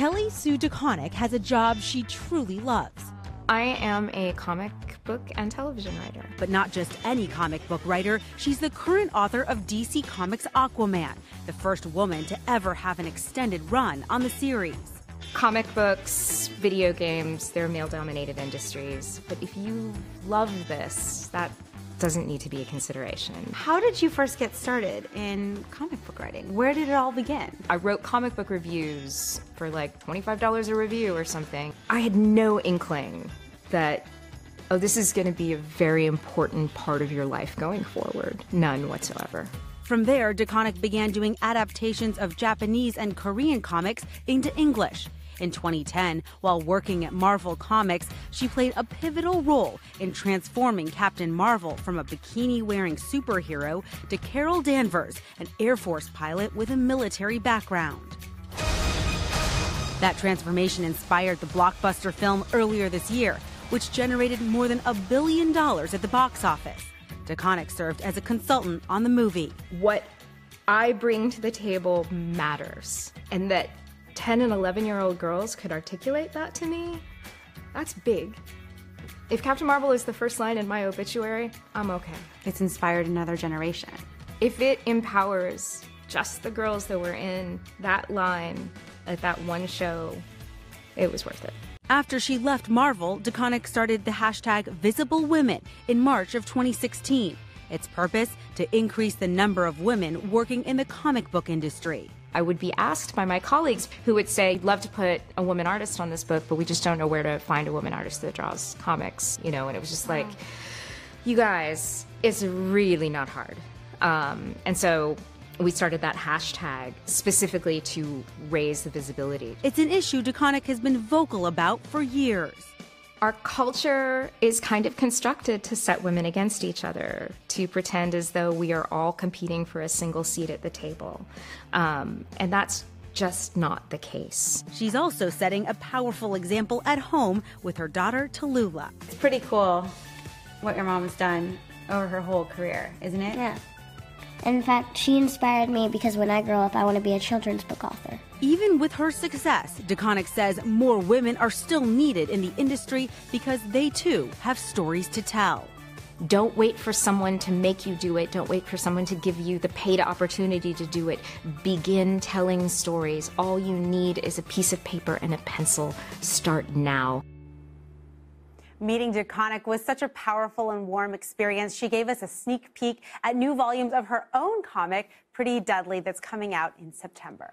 Kelly Sue DeConnick has a job she truly loves. I am a comic book and television writer. But not just any comic book writer. She's the current author of DC Comics' Aquaman, the first woman to ever have an extended run on the series. Comic books, video games, they're male-dominated industries. But if you love this, that doesn't need to be a consideration. How did you first get started in comic book writing? Where did it all begin? I wrote comic book reviews for like $25 a review or something. I had no inkling that, oh, this is going to be a very important part of your life going forward. None whatsoever. From there, DeConnick began doing adaptations of Japanese and Korean comics into English. In 2010, while working at Marvel Comics, she played a pivotal role in transforming Captain Marvel from a bikini-wearing superhero to Carol Danvers, an Air Force pilot with a military background. That transformation inspired the blockbuster film earlier this year, which generated more than $1 billion at the box office. DeConnick served as a consultant on the movie. What I bring to the table matters, and that 10 and 11-year-old girls could articulate that to me, that's big. If Captain Marvel is the first line in my obituary, I'm okay. It's inspired another generation. If it empowers just the girls that were in that line at that one show, it was worth it. After she left Marvel, DeConnick started the hashtag VisibleWomen in March of 2016. Its purpose, to increase the number of women working in the comic book industry. I would be asked by my colleagues who would say, "I'd love to put a woman artist on this book, but we just don't know where to find a woman artist that draws comics." You know, and it was just like, you guys, it's really not hard. And so we started that hashtag specifically to raise the visibility. It's an issue DeConnick has been vocal about for years. Our culture is kind of constructed to set women against each other, to pretend as though we are all competing for a single seat at the table. And that's just not the case. She's also setting a powerful example at home with her daughter, Tallulah. It's pretty cool what your mom has done over her whole career, isn't it? Yeah. In fact, she inspired me because when I grow up, I want to be a children's book author. Even with her success, DeConnick says more women are still needed in the industry because they, too, have stories to tell. Don't wait for someone to make you do it. Don't wait for someone to give you the paid opportunity to do it. Begin telling stories. All you need is a piece of paper and a pencil. Start now. Meeting DeConnick was such a powerful and warm experience. She gave us a sneak peek at new volumes of her own comic, Pretty Deadly, that's coming out in September.